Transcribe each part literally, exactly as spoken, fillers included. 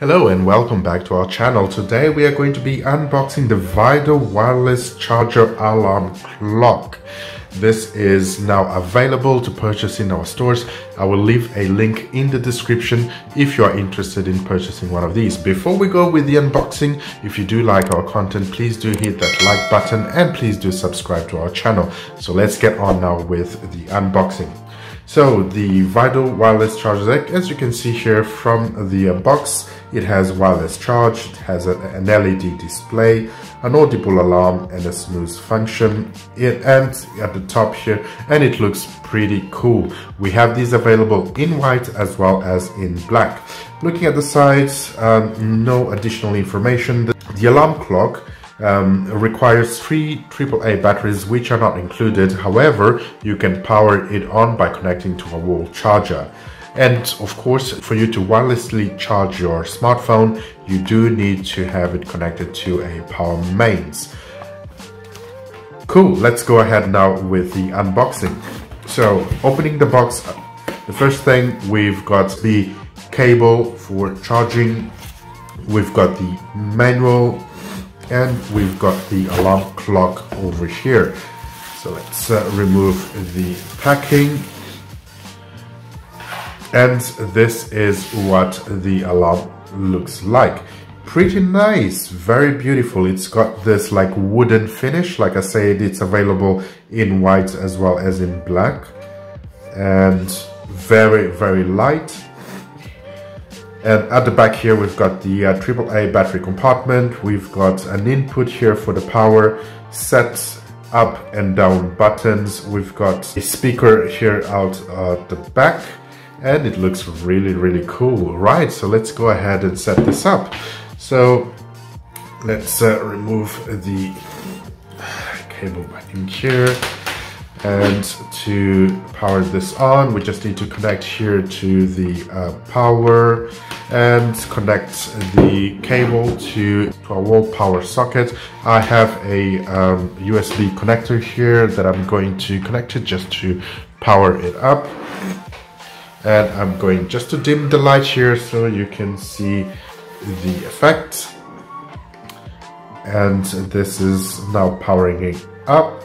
Hello and welcome back to our channel. Today we are going to be unboxing the Viido Wireless Charger Alarm Clock. This is now available to purchase in our stores. I will leave a link in the description if you are interested in purchasing one of these. Before we go with the unboxing, if you do like our content, please do hit that like button and please do subscribe to our channel. So let's get on now with the unboxing. So the Viido Wireless Charger Deck, as you can see here from the box, it has wireless charge, it has an L E D display, an audible alarm and a snooze function, it, and at the top here, and it looks pretty cool. We have these available in white as well as in black. Looking at the sides, um, no additional information. The, the alarm clock Um, requires three triple A batteries which are not included. However, you can power it on by connecting to a wall charger. And of course, for you to wirelessly charge your smartphone, you do need to have it connected to a power mains. Cool, let's go ahead now with the unboxing. So, opening the box, the first thing, we've got the cable for charging, we've got the manual, and we've got the alarm clock over here. So let's uh, remove the packing. And this is what the alarm looks like. Pretty nice, very beautiful. It's got this like wooden finish. Like I said, it's available in white as well as in black. And very, very light. And at the back here, we've got the uh, triple A battery compartment. We've got an input here for the power, set up and down buttons. We've got a speaker here out at the back, and it looks really, really cool. Right, so let's go ahead and set this up. So let's uh, remove the cable back in here. And to power this on, we just need to connect here to the uh, power and connect the cable to, to a wall power socket. I have a um, U S B connector here that I'm going to connect it just to power it up. And I'm going just to dim the light here so you can see the effect. And this is now powering it up.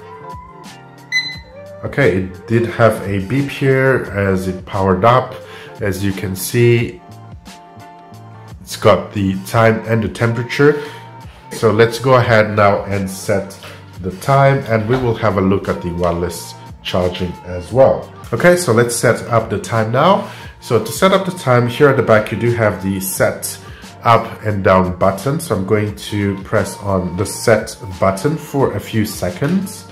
Okay, it did have a beep here as it powered up. As you can see, it's got the time and the temperature. So let's go ahead now and set the time, and we will have a look at the wireless charging as well. Okay, so let's set up the time now. So to set up the time, here at the back you do have the set up and down button. So I'm going to press on the set button for a few seconds.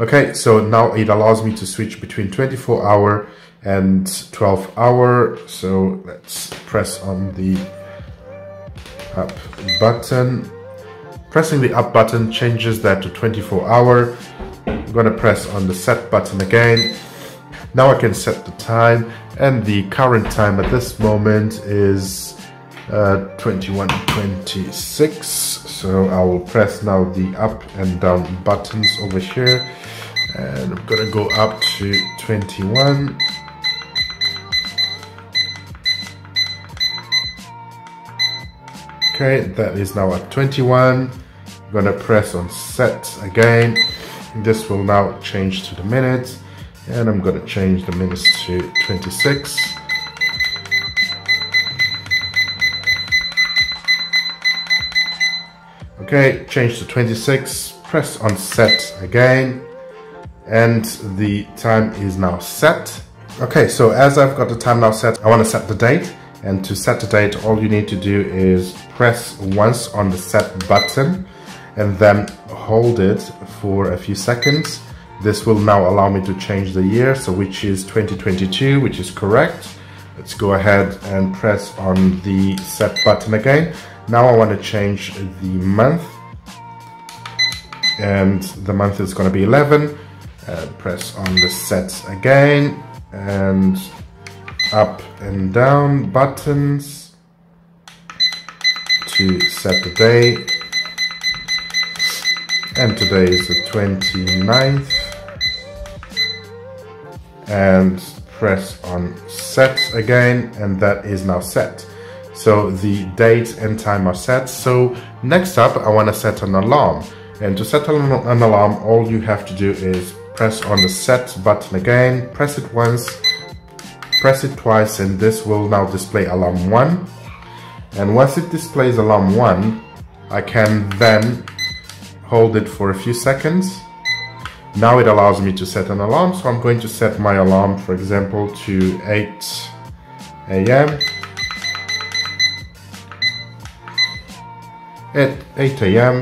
Okay, so now it allows me to switch between twenty-four hour and twelve hour. So let's press on the up button. Pressing the up button changes that to twenty-four hour. I'm gonna press on the set button again. Now I can set the time, and the current time at this moment is uh, twenty-one twenty-six. So I will press now the up and down buttons over here. And I'm gonna go up to twenty-one. Okay, that is now at twenty-one. I'm gonna press on set again. This will now change to the minutes. And I'm gonna change the minutes to twenty-six. Okay, change to twenty-six. Press on set again. And the time is now set. Okay, so as I've got the time now set, I want to set the date. And to set the date, all you need to do is press once on the set button and then hold it for a few seconds. This will now allow me to change the year, so which is twenty twenty-two, which is correct. Let's go ahead and press on the set button again. Now I want to change the month, and the month is going to be eleven. Uh, press on the set again, and up and down buttons to set the day, and today is the twenty-ninth, and press on set again, and that is now set. So the date and time are set. So next up, I want to set an alarm. And to set an alarm, all you have to do is press on the set button again, press it once, press it twice, and this will now display alarm one. And once it displays alarm one, I can then hold it for a few seconds. Now it allows me to set an alarm. So I'm going to set my alarm, for example, to eight A M At eight A M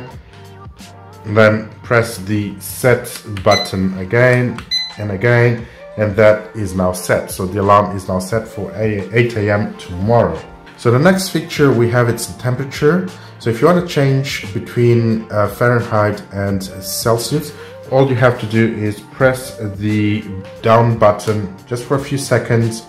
Then press the set button again and again, and that is now set. So the alarm is now set for eight A M tomorrow. So the next feature we have is the temperature. So if you want to change between uh, Fahrenheit and Celsius, all you have to do is press the down button just for a few seconds,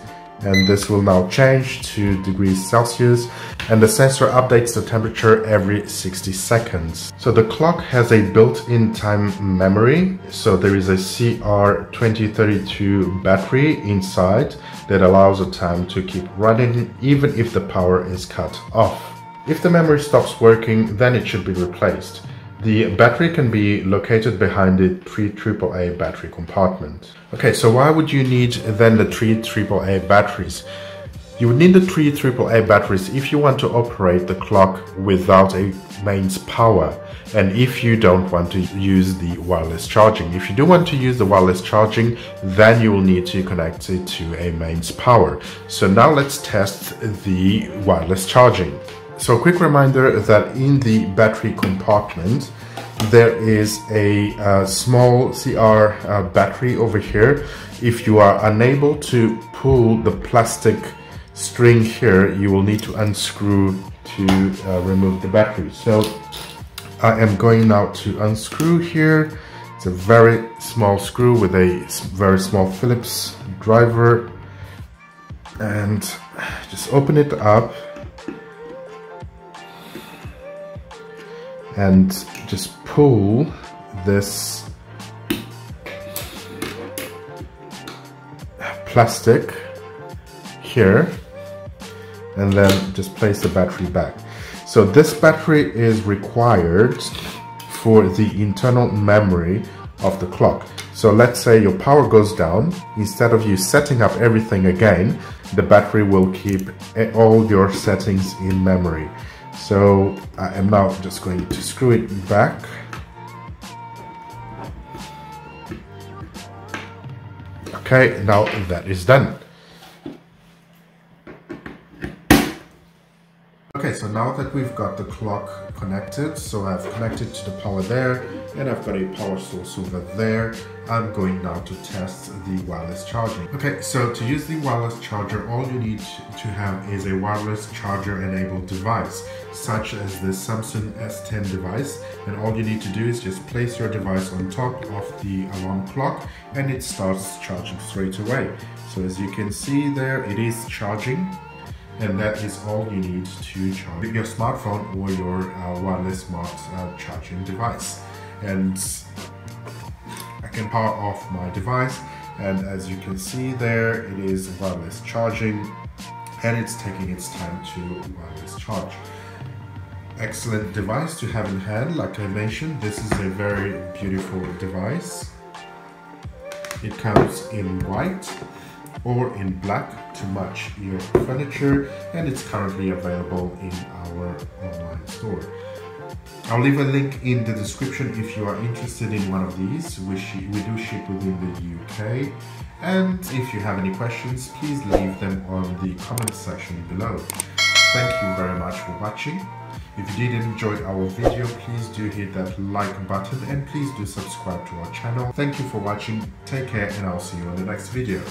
and this will now change to degrees Celsius, and the sensor updates the temperature every sixty seconds. So the clock has a built-in time memory. So there is a C R twenty thirty-two battery inside that allows the time to keep running even if the power is cut off. If the memory stops working, then it should be replaced. The battery can be located behind the three triple A battery compartment. Okay, so why would you need then the three triple A batteries? You would need the three triple A batteries if you want to operate the clock without a mains power, and if you don't want to use the wireless charging. If you do want to use the wireless charging, then you will need to connect it to a mains power. So now let's test the wireless charging. So a quick reminder that in the battery compartment, there is a uh, small C R uh, battery over here. If you are unable to pull the plastic string here, you will need to unscrew to uh, remove the battery. So I am going now to unscrew here. It's a very small screw with a very small Phillips driver. And just open it up. And just pull this plastic here, and then just place the battery back. So this battery is required for the internal memory of the clock. So let's say your power goes down, instead of you setting up everything again, the battery will keep all your settings in memory. So I am now just going to screw it back. Okay, now that is done. Okay, so now that we've got the clock connected, so I've connected to the power there, and I've got a power source over there, I'm going now to test the wireless charging. Okay, so to use the wireless charger, all you need to have is a wireless charger enabled device, such as the Samsung S ten device, and all you need to do is just place your device on top of the alarm clock, and it starts charging straight away. So as you can see there, it is charging. And that is all you need to charge your smartphone or your uh, wireless smart uh, charging device. And I can power off my device, and as you can see there, it is wireless charging, and it's taking its time to wireless charge. Excellent device to have in hand. Like I mentioned, this is a very beautiful device. It comes in white or in black to match your furniture, and it's currently available in our online store. I'll leave a link in the description if you are interested in one of these. We, we do ship within the U K, and if you have any questions, please leave them on the comment section below. Thank you very much for watching. If you did enjoy our video, please do hit that like button, and please do subscribe to our channel. Thank you for watching, take care, and I'll see you on the next video.